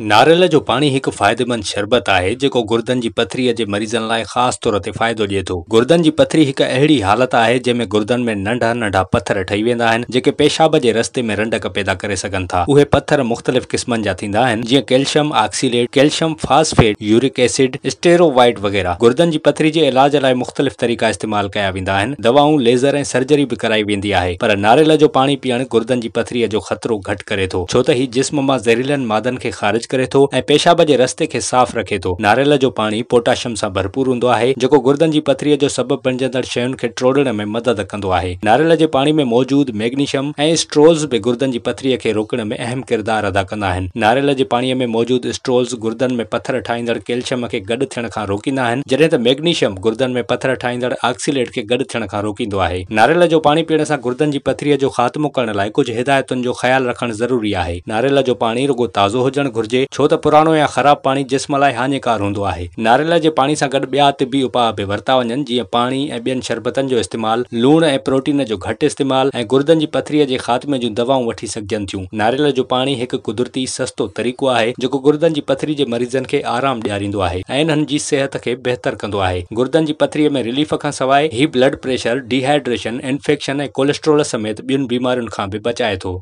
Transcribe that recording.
नारेल जो पानी एक फायदेमंद शरबत है जो गुर्दन की पथरी के मरीजन लाय खास तौर पर फायदो दिए तो। गुर्दन की पथरी एक अड़ी हालत है जैमें गुर्दन में नंढा नंढा पत्थर ठही वेंदा आहिनि जेके पेशाब के रस्ते में रंडक पैदा करे सकन था। उहे पत्थर मुख्तलिफ किस्मन जा थींदा आहिनि जीअं calcium ऑक्सीडेड, calcium phosphate, uric acid, स्टेरोवइट वगैरह। गुर्दन की पथरी के इलाज लाय मुख्तलिफ तरीका इस्तेमाल किया वेंदा आहिनि। दवाओं, लेजर ए सर्जरी भी कराई वेंदी आहे, पर नारेल जो पानी पीअण गुर्दन की पथरी जो खतरो घट करे तो, छो त ही जिस्म मां ज़हरीलन मादन के खारिज करे तो, पेशाब के रस्ते के साफ रखे तो। नारेल जो पानी पोटाशियम से भरपूर होंदो आहे जो गुर्दन की पथरी जो सबब बणजंदड़ शयुन के टोड़न में मदद कंदो आहे। नारेल के पानी में मौजूद मैगनीशियम ए स्ट्रोल्स भी गुर्दन की पथरी के रोकण में अहम किरदार अदा कंदा आहिनि। नारेल के पानी में मौजूद स्ट्रोल्स गुर्दन में पत्थर ठाहींदड़ कैल्शियम के गड थियण खां रोकींदा आहिनि, जडे त मैगनीशियम गुर्दन में पत्थर ठाहींदड़ ऑक्सीलेट के गड थियण खां रोकींदो आहे। नारेल जो पानी पीअण सां गुर्दन की पथरी जो खात्मो करण लाइ कुछ हिदायतुन जो ख्याल रखण जरूरी आहे। नारेल जो पानी रुगो ताज़ो हुजण घुर्जे, छो त पुरानो या खराब पानी जिस्म लाइ हानिकार होंदो आहे। नारेल के पानी सां गॾु ॿिया तिबी उपाय बि वरता वञनि, जीअं पानी ऐं ॿियनि शरबतनि जो इस्तेमाल, लूण ऐं प्रोटीन जो घटि इस्तेमाल ऐं गुर्दन जी पथरीअ जे ख़ात्मे जूं दवाऊं वठी सघजनि थियूं। नारेल जो पानी हिकु कुदरती सस्तो तरीक़ो आहे जेको गुर्दन जी पथरी जे मरीज़नि खे आराम ॾियारींदो आहे ऐं इन्हनि जी सिहत खे बहितर कंदो आहे। गुर्दन जी पथरीअ में रिलीफ खां सवाइ ही ब्लड प्रेशर, डिहाइड्रेशन, इन्फेक्शन ऐं कोलेस्ट्रॉल समेत ॿियुनि बीमारियुनि खां बि बचाए थो।